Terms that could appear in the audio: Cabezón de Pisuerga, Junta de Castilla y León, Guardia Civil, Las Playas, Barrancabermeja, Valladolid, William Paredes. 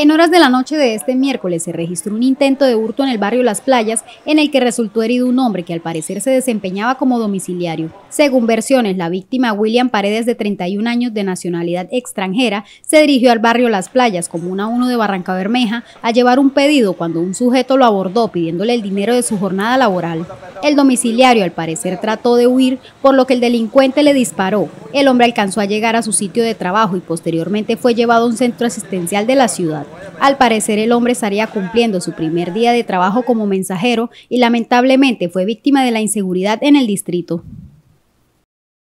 En horas de la noche de este miércoles se registró un intento de hurto en el barrio Las Playas, en el que resultó herido un hombre que al parecer se desempeñaba como domiciliario. Según versiones, la víctima, William Paredes, de 31 años, de nacionalidad extranjera, se dirigió al barrio Las Playas, comuna 1 de Barrancabermeja, a llevar un pedido cuando un sujeto lo abordó pidiéndole el dinero de su jornada laboral. El domiciliario al parecer trató de huir, por lo que el delincuente le disparó. El hombre alcanzó a llegar a su sitio de trabajo y posteriormente fue llevado a un centro asistencial de la ciudad. Al parecer, el hombre estaría cumpliendo su primer día de trabajo como mensajero y lamentablemente fue víctima de la inseguridad en el distrito.